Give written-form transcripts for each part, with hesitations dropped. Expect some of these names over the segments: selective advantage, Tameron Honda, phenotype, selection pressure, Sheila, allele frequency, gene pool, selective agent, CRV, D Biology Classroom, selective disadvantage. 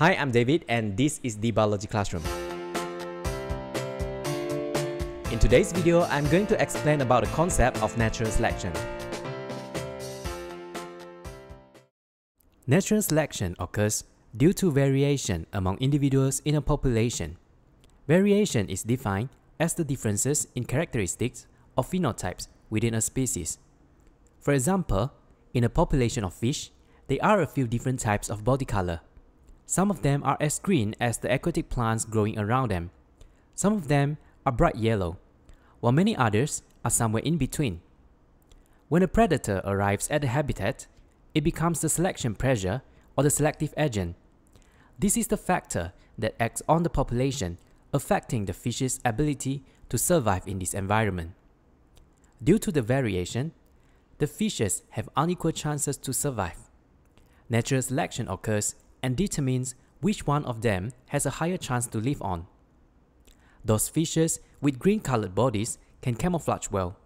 Hi, I'm David and this is D Biology Classroom. In today's video, I'm going to explain about the concept of natural selection. Natural selection occurs due to variation among individuals in a population. Variation is defined as the differences in characteristics or phenotypes within a species. For example, in a population of fish, there are a few different types of body color. Some of them are as green as the aquatic plants growing around them. Some of them are bright yellow, while many others are somewhere in between. When a predator arrives at the habitat, it becomes the selection pressure or the selective agent. This is the factor that acts on the population, affecting the fish's ability to survive in this environment. Due to the variation, the fishes have unequal chances to survive. Natural selection occurs and determines which one of them has a higher chance to live on. Those fishes with green-colored bodies can camouflage well.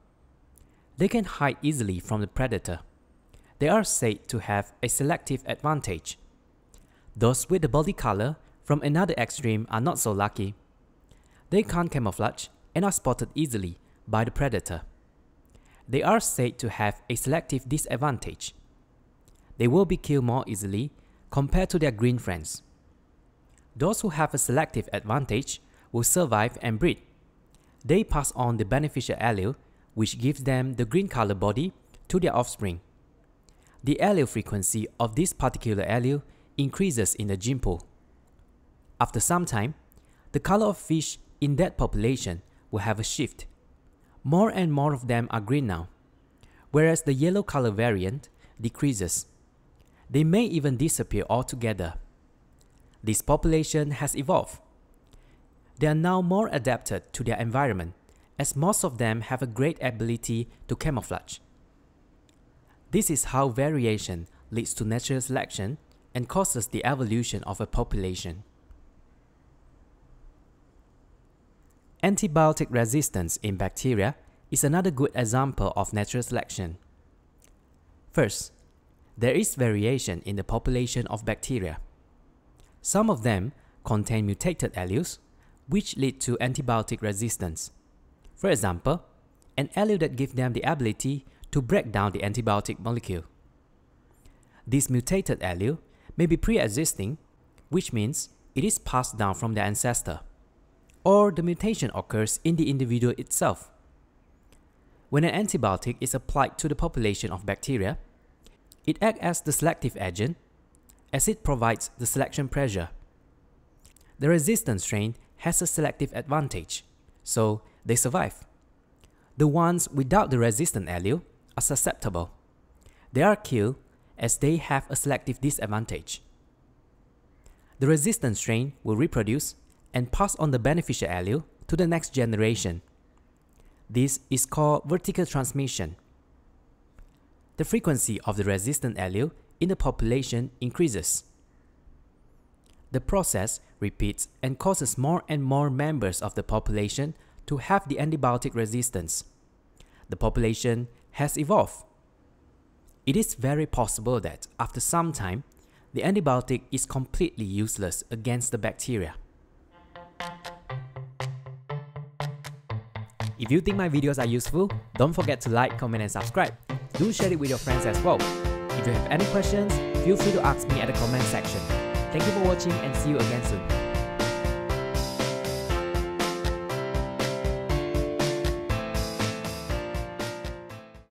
They can hide easily from the predator. They are said to have a selective advantage. Those with the body color from another extreme are not so lucky. They can't camouflage and are spotted easily by the predator. They are said to have a selective disadvantage. They will be killed more easily compared to their green friends. Those who have a selective advantage will survive and breed. They pass on the beneficial allele, which gives them the green color body, to their offspring. The allele frequency of this particular allele increases in the gene pool. After some time, the color of fish in that population will have a shift. More and more of them are green now, whereas the yellow color variant decreases. They may even disappear altogether. This population has evolved. They are now more adapted to their environment, as most of them have a great ability to camouflage. This is how variation leads to natural selection and causes the evolution of a population. Antibiotic resistance in bacteria is another good example of natural selection. First, there is variation in the population of bacteria. Some of them contain mutated alleles, which lead to antibiotic resistance. For example, an allele that gives them the ability to break down the antibiotic molecule. This mutated allele may be pre-existing, which means it is passed down from their ancestor, or the mutation occurs in the individual itself. When an antibiotic is applied to the population of bacteria, it acts as the selective agent, as it provides the selection pressure. The resistant strain has a selective advantage, so they survive. The ones without the resistant allele are susceptible. They are killed as they have a selective disadvantage. The resistant strain will reproduce and pass on the beneficial allele to the next generation. This is called vertical transmission. The frequency of the resistant allele in the population increases. The process repeats and causes more and more members of the population to have the antibiotic resistance. The population has evolved. It is very possible that after some time, the antibiotic is completely useless against the bacteria. If you think my videos are useful, don't forget to like, comment, and subscribe. Do share it with your friends as well. If you have any questions, feel free to ask me at the comment section. Thank you for watching and see you again soon.